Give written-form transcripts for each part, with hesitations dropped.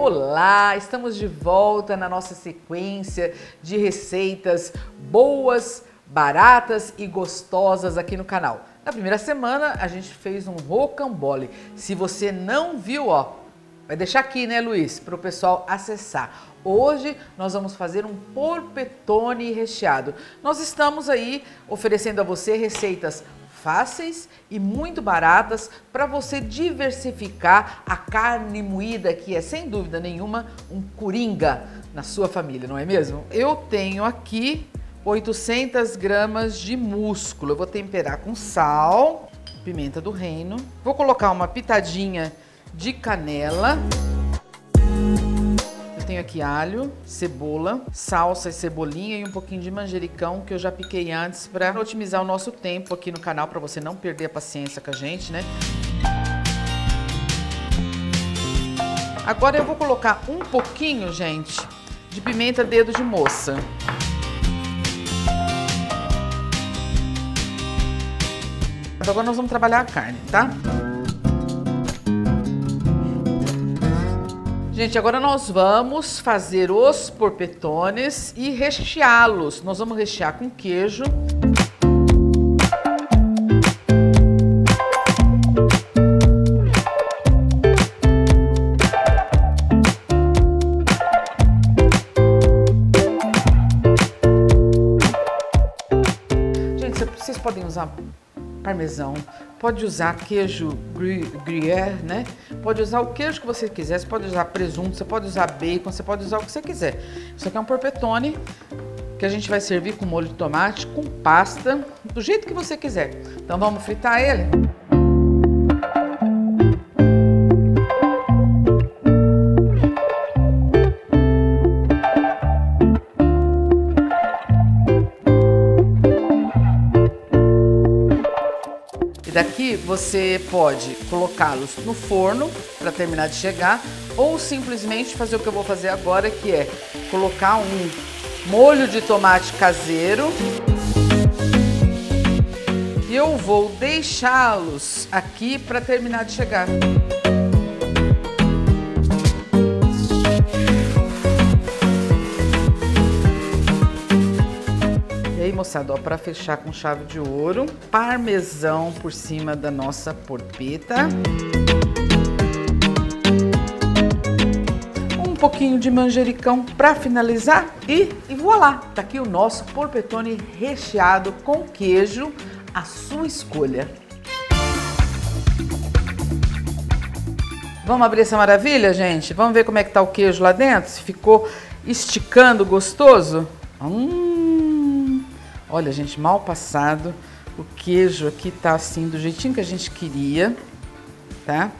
Olá, estamos de volta na nossa sequência de receitas boas, baratas e gostosas aqui no canal. Na primeira semana a gente fez um rocambole. Se você não viu, ó, vai deixar aqui, né, Luiz, para o pessoal acessar. Hoje nós vamos fazer um porpetone recheado. Nós estamos aí oferecendo a você receitas fáceis e muito baratas para você diversificar a carne moída, que é sem dúvida nenhuma um coringa na sua família, não é mesmo? Eu tenho aqui 800 gramas de músculo. Eu vou temperar com sal, pimenta do reino, vou colocar uma pitadinha de canela. Eu tenho aqui alho, cebola, salsa e cebolinha e um pouquinho de manjericão que eu já piquei antes para otimizar o nosso tempo aqui no canal, para você não perder a paciência com a gente, né? Agora eu vou colocar um pouquinho, gente, de pimenta dedo de moça. Agora nós vamos trabalhar a carne, tá? Gente, agora nós vamos fazer os porpetones e recheá-los. Nós vamos rechear com queijo. Gente, vocês podem usar parmesão, pode usar queijo gruyère, né? Pode usar o queijo que você quiser, você pode usar presunto, você pode usar bacon, você pode usar o que você quiser. Isso aqui é um porpetone que a gente vai servir com molho de tomate, com pasta, do jeito que você quiser. Então vamos fritar ele. Daqui você pode colocá-los no forno para terminar de chegar, ou simplesmente fazer o que eu vou fazer agora, que é colocar um molho de tomate caseiro. E eu vou deixá-los aqui para terminar de chegar. Moçada, para fechar com chave de ouro, parmesão por cima da nossa porpeta, um pouquinho de manjericão para finalizar e voilá! Tá aqui o nosso porpetone recheado com queijo, à sua escolha. Vamos abrir essa maravilha, gente? Vamos ver como é que tá o queijo lá dentro? Se ficou esticando gostoso? Olha, gente, mal passado, o queijo aqui tá assim do jeitinho que a gente queria, tá?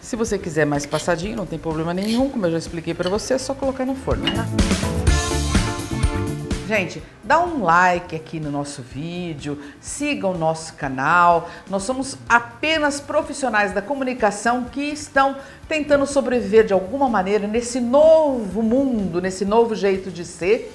Se você quiser mais passadinho, não tem problema nenhum, como eu já expliquei pra você, é só colocar no forno, né? Gente, dá um like aqui no nosso vídeo, siga o nosso canal. Nós somos apenas profissionais da comunicação que estão tentando sobreviver de alguma maneira nesse novo mundo, nesse novo jeito de ser.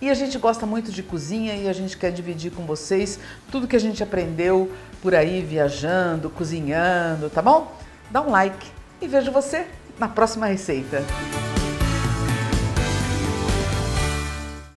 E a gente gosta muito de cozinha e a gente quer dividir com vocês tudo que a gente aprendeu por aí viajando, cozinhando, tá bom? Dá um like e vejo você na próxima receita.